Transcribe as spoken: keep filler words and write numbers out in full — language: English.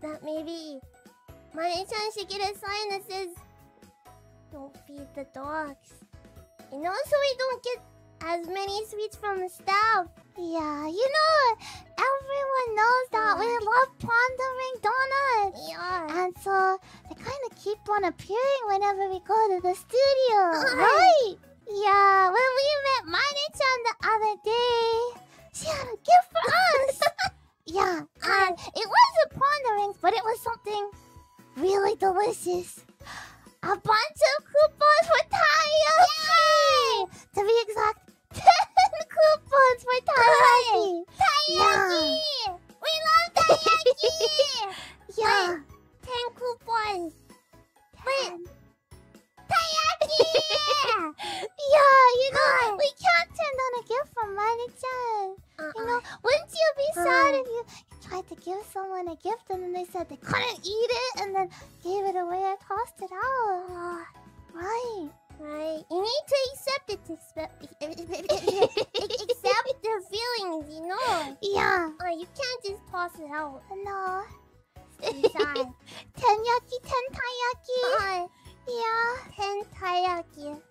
that maybe Mane-chan should get a sign that says, "Don't feed the dogs." You know, so we don't get as many sweets from the staff. Yeah, you know, everyone knows that we love Pon de Ring donuts. Yeah. And so they kind of keep on appearing whenever we go to the studio, uh, right? Yeah, when we met Mane-chan the other day, she had a gift for us. Yeah, and it wasn't Pon de Rings, but it was something really delicious. A bunch of coupons for Taiyaki! To be exact, ten coupons for Taiyaki! Taiyaki! Yeah. We love Taiyaki! Yeah! Wait, ten coupons! Wait! Taiyaki! Yeah, you know, God. We can't turn down a gift from Mane-chan. Uh-uh. You know, wouldn't you be uh-uh. sad if you tried to give someone a gift and then they said they couldn't eat it and then gave it away or tossed it out? Uh, right. Right. You need to accept it. To accept their feelings, you know? Yeah. Uh, you can't just toss it out. No. Ten yaki, ten taiyaki. Uh-uh. Yeah. Ten taiyaki.